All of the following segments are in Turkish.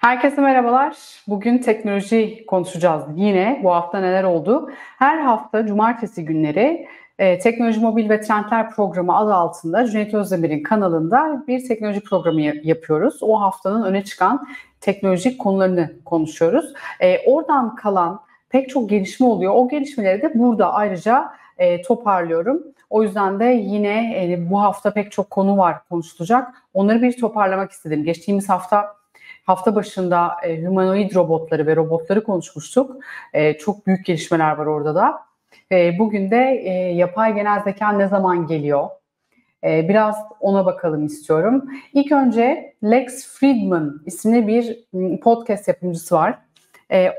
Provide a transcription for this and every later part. Herkese merhabalar. Bugün teknoloji konuşacağız. Yine bu hafta neler oldu? Her hafta cumartesi günleri Teknoloji Mobil ve Trendler programı adı altında Cüneyt Özdemir'in kanalında bir teknoloji programı yapıyoruz. O haftanın öne çıkan teknolojik konularını konuşuyoruz. Oradan kalan pek çok gelişme oluyor. O gelişmeleri de burada ayrıca toparlıyorum. O yüzden de yine bu hafta pek çok konu var konuşulacak. Onları bir toparlamak istedim. Geçtiğimiz hafta başında humanoid robotları ve robotları konuşmuştuk. Çok büyük gelişmeler var orada da. Bugün de yapay genel zeka ne zaman geliyor? Biraz ona bakalım istiyorum. İlk önce Lex Friedman isimli bir podcast yapımcısı var.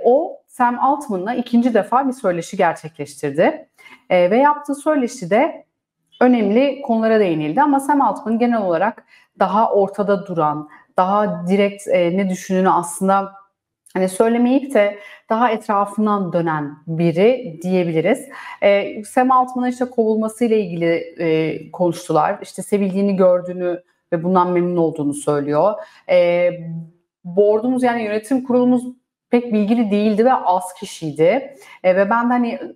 O Sam Altman'la ikinci defa bir söyleşi gerçekleştirdi. Ve yaptığı söyleşide önemli konulara değinildi. Ama Sam Altman genel olarak daha ortada duran, daha direkt ne düşündüğünü aslında söylemeyip de daha etrafından dönen biri diyebiliriz. Sam Altman'ın işte kovulmasıyla ilgili konuştular. İşte sevildiğini gördüğünü ve bundan memnun olduğunu söylüyor. Board'umuz yani yönetim kurulumuz pek bilgili değildi ve az kişiydi. Ve ben de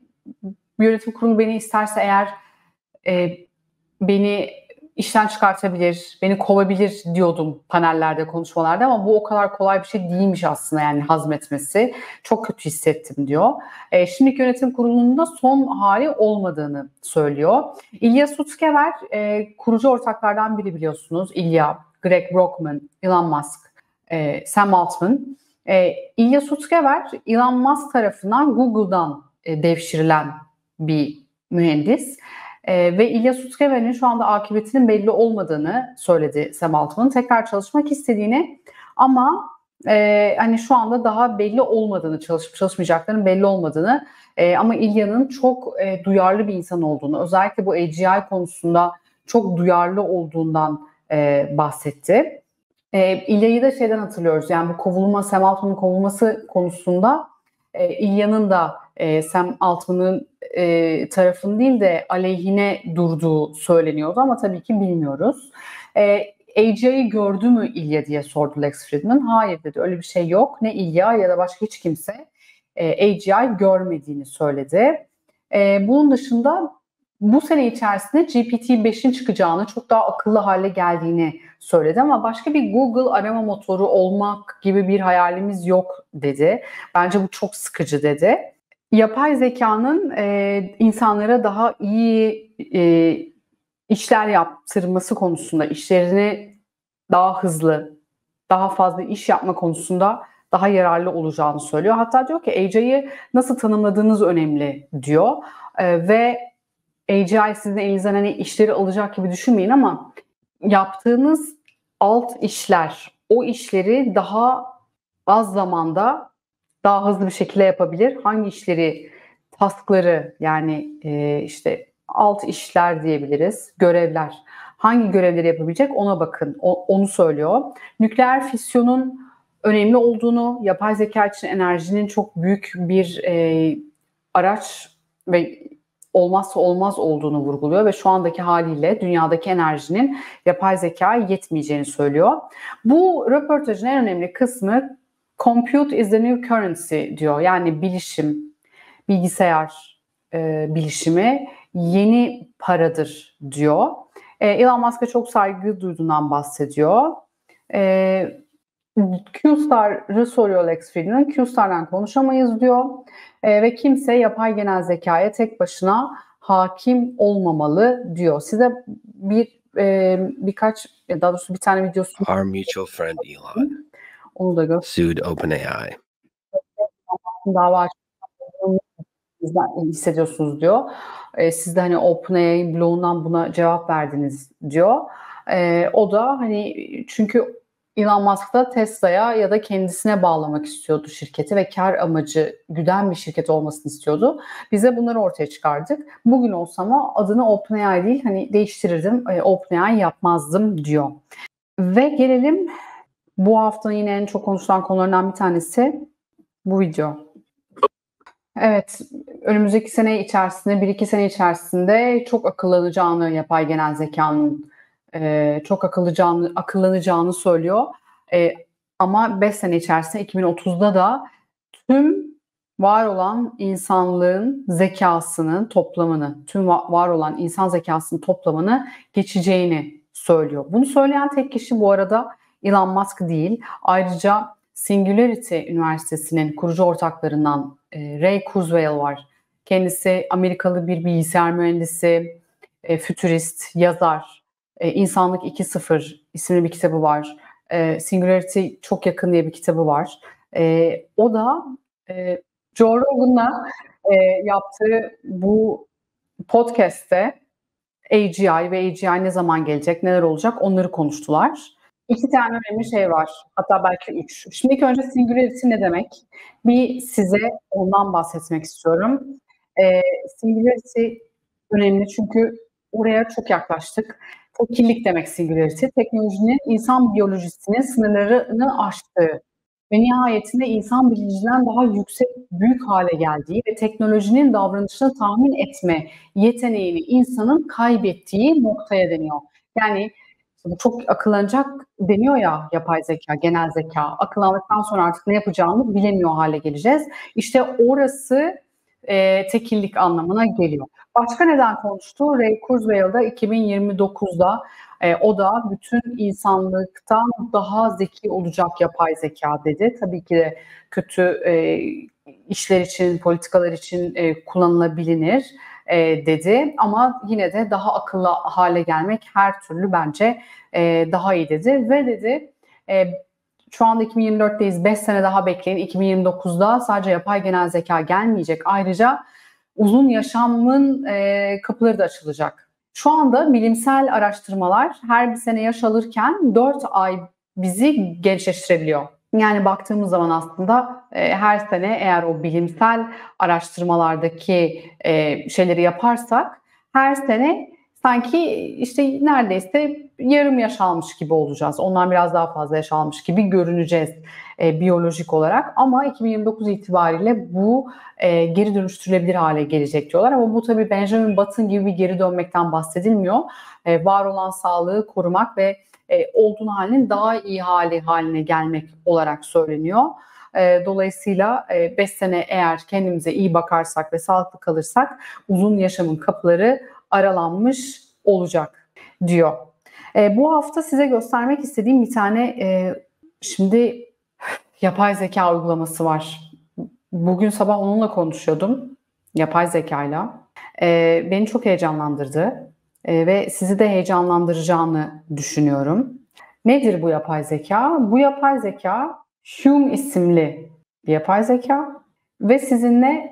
yönetim kurulu beni isterse eğer beni işten çıkartabilir, beni kovabilir diyordum panellerde, konuşmalarda ama bu o kadar kolay bir şey değilmiş aslında yani hazmetmesi. Çok kötü hissettim diyor. Şimdiki yönetim kurulunun da son hali olmadığını söylüyor. Ilya Sutskever kurucu ortaklardan biri biliyorsunuz. Ilya, Greg Brockman, Elon Musk, Sam Altman. Ilya Sutskever Elon Musk tarafından Google'dan devşirilen bir mühendis. Ve Ilya Sutskever'in şu anda akıbetinin belli olmadığını söyledi Sam Altman'ın. Tekrar çalışmak istediğini ama şu anda daha belli olmadığını, çalışıp çalışmayacaklarının belli olmadığını ama İlya'nın çok duyarlı bir insan olduğunu, özellikle bu AGI konusunda çok duyarlı olduğundan bahsetti. İlya'yı da şeyden hatırlıyoruz, yani bu kovulma, Sam Altman'ın kovulması konusunda İlya'nın da Sam Altman'ın tarafın değil de aleyhine durduğu söyleniyordu ama tabii ki bilmiyoruz. AGI'yi gördü mü İlya diye sordu Lex Friedman. Hayır dedi, öyle bir şey yok. Ne İlya ya da başka hiç kimse AGI görmediğini söyledi. Bunun dışında bu sene içerisinde GPT-5'in çıkacağını, çok daha akıllı hale geldiğini söyledi ama başka bir Google arama motoru olmak gibi bir hayalimiz yok dedi. Bence bu çok sıkıcı dedi. Yapay zekanın insanlara daha iyi işler yaptırması konusunda, işlerini daha hızlı, daha fazla iş yapma konusunda daha yararlı olacağını söylüyor. Hatta diyor ki AGI'yi nasıl tanımladığınız önemli diyor ve AGI sizin elinizden işleri alacak gibi düşünmeyin ama yaptığınız alt işler, o işleri daha az zamanda daha hızlı bir şekilde yapabilir. Hangi işleri, taskları yani işte alt işler diyebiliriz, görevler. Hangi görevleri yapabilecek ona bakın, onu söylüyor. Nükleer fisyonun önemli olduğunu, yapay zeka için enerjinin çok büyük bir araç ve olmazsa olmaz olduğunu vurguluyor ve şu andaki haliyle dünyadaki enerjinin yapay zekaya yetmeyeceğini söylüyor. Bu röportajın en önemli kısmı "Compute is the new currency" diyor. Yani bilişim, bilgisayar bilişimi yeni paradır diyor. Elon Musk'a çok saygı duyduğundan bahsediyor. Q-Star'ı soruyor Lex Friedman. Q-Star'dan konuşamayız diyor. Ve kimse yapay genel zekaya tek başına hakim olmamalı diyor. Size bir tane videosu. Our mutual friend Elon. Onu da sued OpenAI. Dava hissediyorsunuz diyor. Siz de OpenAI bloğundan buna cevap verdiniz diyor. O da çünkü Elon Musk da Tesla'ya ya da kendisine bağlamak istiyordu şirketi ve kar amacı güden bir şirket olmasını istiyordu. Bize bunları ortaya çıkardık. Bugün olsam adını OpenAI değil değiştirirdim. OpenAI yapmazdım diyor. Ve gelelim bu haftanın yine en çok konuşulan konularından bir tanesi bu video. Evet, önümüzdeki sene içerisinde, 1-2 sene içerisinde çok akıllanacağını, yapay genel zekanın çok akıllanacağını söylüyor. Ama 5 sene içerisinde 2030'da da tüm var olan insanlığın zekasının toplamını, tüm var olan insan zekasının toplamını geçeceğini söylüyor. Bunu söyleyen tek kişi bu arada Elon Musk değil. Ayrıca Singularity Üniversitesi'nin kurucu ortaklarından Ray Kurzweil var. Kendisi Amerikalı bir bilgisayar mühendisi, fütürist, yazar. İnsanlık 2.0 isimli bir kitabı var. Singularity Çok Yakın diye bir kitabı var. O da Joe Rogan'la yaptığı bu podcast'te AGI ve AGI ne zaman gelecek, neler olacak onları konuştular. İki tane önemli şey var. Hatta belki üç. Şimdi ilk önce Singularity ne demek? Bir size ondan bahsetmek istiyorum. Singularity önemli çünkü oraya çok yaklaştık. Fakirlik demek Singularity. Teknolojinin insan biyolojisinin sınırlarını aştığı ve nihayetinde insan bilincinden daha yüksek, büyük hale geldiği ve teknolojinin davranışını tahmin etme yeteneğini insanın kaybettiği noktaya deniyor. Yani bu çok akıllanacak deniyor ya yapay zeka, genel zeka. Akıllandıktan sonra artık ne yapacağını bilemiyor hale geleceğiz. İşte orası tekillik anlamına geliyor. Başka neden konuştu? Ray Kurzweil'da 2029'da o da bütün insanlıktan daha zeki olacak yapay zeka dedi. Tabii ki de kötü işler için, politikalar için kullanılabilir dedi. Ama yine de daha akıllı hale gelmek her türlü bence daha iyi dedi. Ve dedi şu anda 2024'teyiz, 5 sene daha bekleyin. 2029'da sadece yapay genel zeka gelmeyecek. Ayrıca uzun yaşamın kapıları da açılacak. Şu anda bilimsel araştırmalar her bir sene yaş alırken 4 ay bizi gençleştirebiliyor. Yani baktığımız zaman aslında her sene eğer o bilimsel araştırmalardaki şeyleri yaparsak her sene sanki işte neredeyse yarım yaş almış gibi olacağız. Ondan biraz daha fazla yaş almış gibi görüneceğiz biyolojik olarak. Ama 2029 itibariyle bu geri dönüştürülebilir hale gelecek diyorlar. Ama bu tabii Benjamin Button gibi bir geri dönmekten bahsedilmiyor. Var olan sağlığı korumak ve olduğun halinin daha iyi haline gelmek olarak söyleniyor. Dolayısıyla 5 sene eğer kendimize iyi bakarsak ve sağlıklı kalırsak uzun yaşamın kapıları aralanmış olacak diyor. Bu hafta size göstermek istediğim bir tane şimdi yapay zeka uygulaması var. Bugün sabah onunla konuşuyordum. Yapay zekayla. Beni çok heyecanlandırdı. Ve sizi de heyecanlandıracağını düşünüyorum. Nedir bu yapay zeka? Bu yapay zeka Hume isimli bir yapay zeka ve sizinle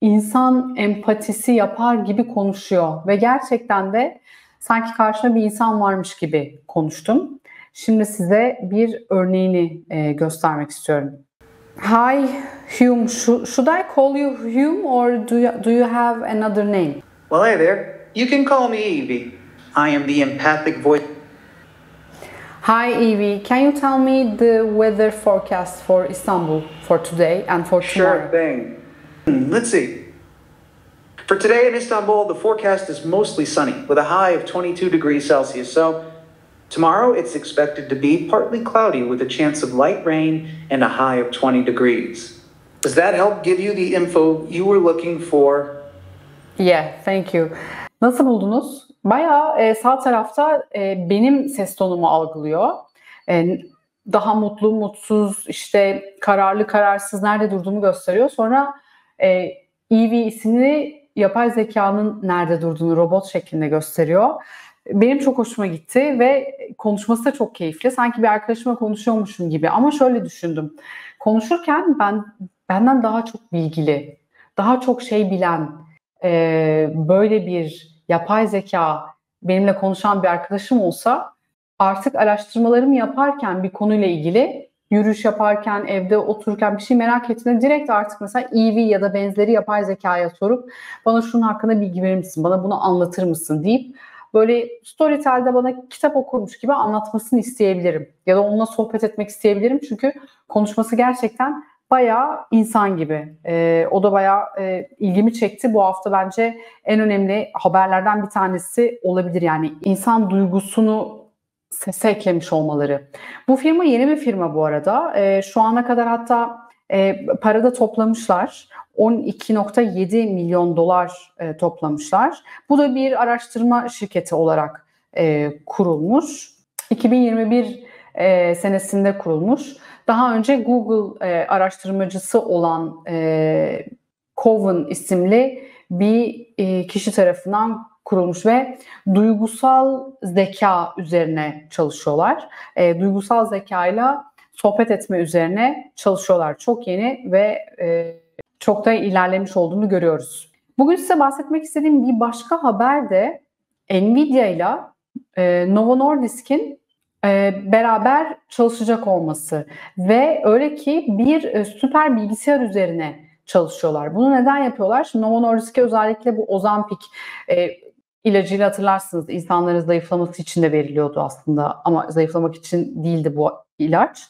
insan empatisi yapar gibi konuşuyor ve gerçekten de sanki karşına bir insan varmış gibi konuştum. Şimdi size bir örneğini göstermek istiyorum. Hi Hume, should I call you Hume or do you have another name? Well, hey there. You can call me Evie. I am the empathic voice. Hi Evie, can you tell me the weather forecast for Istanbul for today and for tomorrow? Sure thing. Let's see. For today in Istanbul, the forecast is mostly sunny with a high of 22 degrees Celsius. So tomorrow it's expected to be partly cloudy with a chance of light rain and a high of 20 degrees. Does that help give you the info you were looking for? Yeah, thank you. Nasıl buldunuz? Bayağı sağ tarafta benim ses tonumu algılıyor. Daha mutlu, mutsuz, işte kararlı, kararsız nerede durduğumu gösteriyor. Sonra Evie isimli yapay zekanın nerede durduğunu robot şeklinde gösteriyor. Benim çok hoşuma gitti ve konuşması da çok keyifli. Sanki bir arkadaşımla konuşuyormuşum gibi. Ama şöyle düşündüm. Konuşurken benden daha çok bilgili, daha çok şey bilen, böyle bir yapay zeka benimle konuşan bir arkadaşım olsa artık araştırmalarımı yaparken bir konuyla ilgili yürüyüş yaparken, evde otururken bir şey merak ettiğinde direkt artık mesela Evie ya da benzeri yapay zekaya sorup bana şunun hakkında bilgi verir misin, bana bunu anlatır mısın deyip böyle Storytel'de bana kitap okurmuş gibi anlatmasını isteyebilirim. Ya da onunla sohbet etmek isteyebilirim çünkü konuşması gerçekten bayağı insan gibi. O da bayağı ilgimi çekti. Bu hafta bence en önemli haberlerden bir tanesi olabilir. Yani insan duygusunu sese eklemiş olmaları. Bu firma yeni bir firma bu arada. Şu ana kadar hatta para da toplamışlar. 12.7 milyon dolar toplamışlar. Bu da bir araştırma şirketi olarak kurulmuş. 2021 senesinde kurulmuş. Daha önce Google araştırmacısı olan Cowen isimli bir kişi tarafından kurulmuş ve duygusal zeka üzerine çalışıyorlar. Duygusal zekayla sohbet etme üzerine çalışıyorlar. Çok yeni ve çok da ilerlemiş olduğunu görüyoruz. Bugün size bahsetmek istediğim bir başka haber de Nvidia ile Novo Nordisk'in beraber çalışacak olması ve öyle ki bir süper bilgisayar üzerine çalışıyorlar. Bunu neden yapıyorlar? Şimdi Novo Nordisk'e özellikle bu Ozampic ilacıyla hatırlarsınız insanların zayıflaması için de veriliyordu aslında ama zayıflamak için değildi bu ilaç.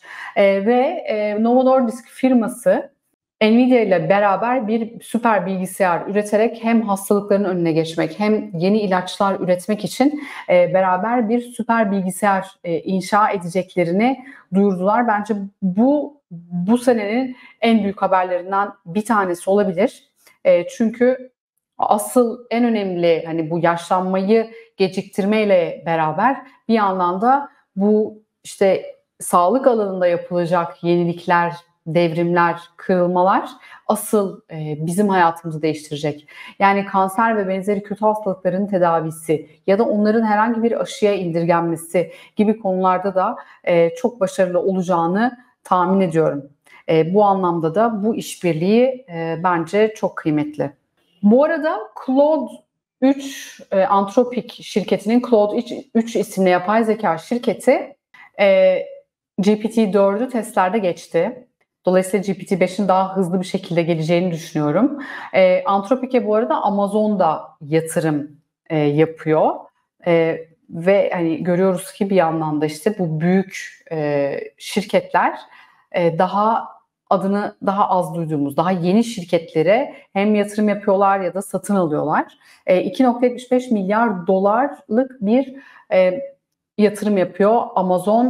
Novo Nordisk firması Nvidia ile beraber bir süper bilgisayar üreterek hem hastalıkların önüne geçmek hem yeni ilaçlar üretmek için beraber bir süper bilgisayar inşa edeceklerini duyurdular. Bence bu senenin en büyük haberlerinden bir tanesi olabilir. Çünkü asıl en önemli hani bu yaşlanmayı geciktirmeyle beraber bir yandan da bu işte sağlık alanında yapılacak yenilikler, devrimler, kırılmalar asıl bizim hayatımızı değiştirecek. Yani kanser ve benzeri kötü hastalıkların tedavisi ya da onların herhangi bir aşıya indirgenmesi gibi konularda da çok başarılı olacağını tahmin ediyorum. Bu anlamda da bu işbirliği bence çok kıymetli. Bu arada Claude 3 Anthropic şirketinin Claude 3 isimli yapay zeka şirketi GPT-4'ü testlerde geçti. Dolayısıyla GPT-5'in daha hızlı bir şekilde geleceğini düşünüyorum. Anthropic'e bu arada Amazon'da yatırım yapıyor. Ve hani görüyoruz ki bir yandan da işte bu büyük şirketler daha adını daha az duyduğumuz, daha yeni şirketlere hem yatırım yapıyorlar ya da satın alıyorlar. 2.75 milyar dolarlık bir yatırım yapıyor Amazon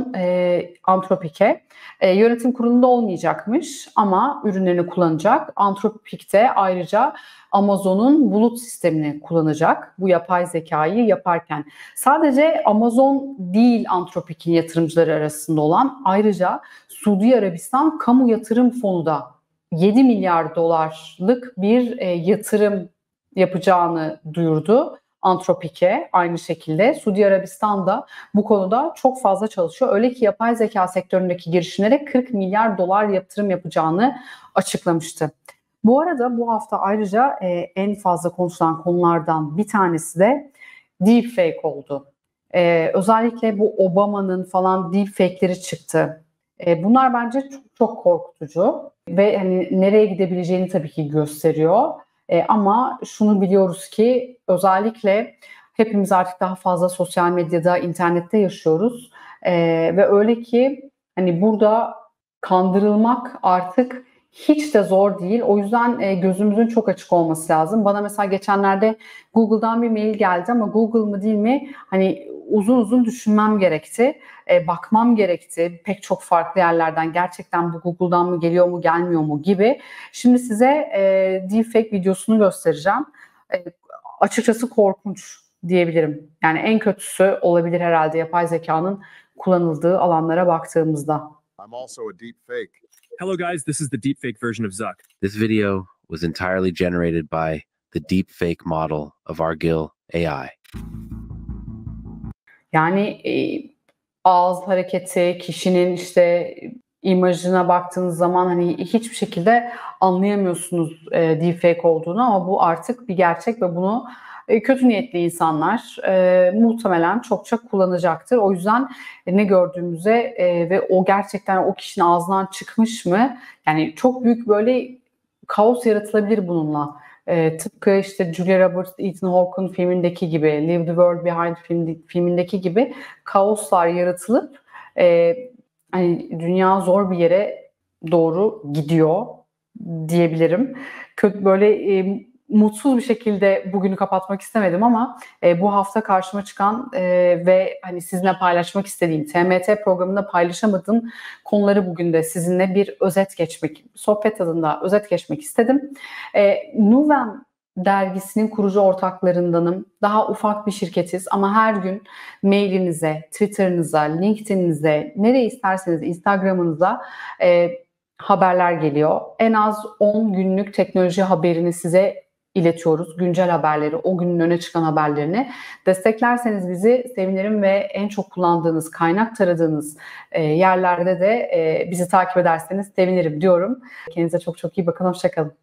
Anthropic'e. Yönetim kurulunda olmayacakmış ama ürünlerini kullanacak. Anthropic de ayrıca Amazon'un bulut sistemini kullanacak bu yapay zekayı yaparken. Sadece Amazon değil Anthropic'in yatırımcıları arasında olan, ayrıca Suudi Arabistan Kamu Yatırım Fonu da 7 milyar dolarlık bir yatırım yapacağını duyurdu Anthropic'e. Aynı şekilde Suudi Arabistan da bu konuda çok fazla çalışıyor. Öyle ki yapay zeka sektöründeki girişimlere 40 milyar dolar yatırım yapacağını açıklamıştı. Bu arada bu hafta ayrıca en fazla konuşulan konulardan bir tanesi de DeepFake oldu. Özellikle bu Obama'nın falan DeepFake'leri çıktı. Bunlar bence çok korkutucu ve hani nereye gidebileceğini tabii ki gösteriyor. Ama şunu biliyoruz ki özellikle hepimiz artık daha fazla sosyal medyada, internette yaşıyoruz. Ve öyle ki hani burada kandırılmak artık hiç de zor değil. O yüzden gözümüzün çok açık olması lazım. Bana mesela geçenlerde Google'dan bir mail geldi ama Google mı değil mi? Hani uzun düşünmem gerekti. Bakmam gerekti. Pek çok farklı yerlerden gerçekten bu Google'dan mı geliyor mu gelmiyor mu gibi. Şimdi size deepfake videosunu göstereceğim. Açıkçası korkunç diyebilirim. Yani en kötüsü olabilir herhalde yapay zekanın kullanıldığı alanlara baktığımızda. I'm also a deepfake. Hello guys, this is the deepfake version of Zuck. This video was entirely generated by the deepfake model of Argil AI. Yani ağız hareketi, kişinin işte imajına baktığınız zaman hani hiçbir şekilde anlayamıyorsunuz deepfake olduğunu ama bu artık bir gerçek ve bunu kötü niyetli insanlar muhtemelen çokça kullanacaktır. O yüzden ne gördüğümüze ve o gerçekten o kişinin ağzından çıkmış mı? Yani çok büyük böyle kaos yaratılabilir bununla. Tıpkı işte Julia Roberts, Ethan Hawke'ın filmindeki gibi, Leave the World Behind filmindeki gibi kaoslar yaratılıp hani dünya zor bir yere doğru gidiyor diyebilirim. Kötü böyle mutsuz bir şekilde bugünü kapatmak istemedim ama bu hafta karşıma çıkan ve hani sizinle paylaşmak istediğim, TMT programında paylaşamadığım konuları bugün de sizinle bir özet geçmek, sohbet adında özet geçmek istedim. Nuven dergisinin kurucu ortaklarındanım. Daha ufak bir şirketiz ama her gün mailinize, Twitter'ınıza, LinkedIn'inize, nereye isterseniz Instagram'ınıza haberler geliyor. En az 10 günlük teknoloji haberini size iletiyoruz. Güncel haberleri, o günün öne çıkan haberlerini. Desteklerseniz bizi sevinirim ve en çok kullandığınız, kaynak taradığınız yerlerde de bizi takip ederseniz sevinirim diyorum. Kendinize çok çok iyi bakın. Hoşçakalın.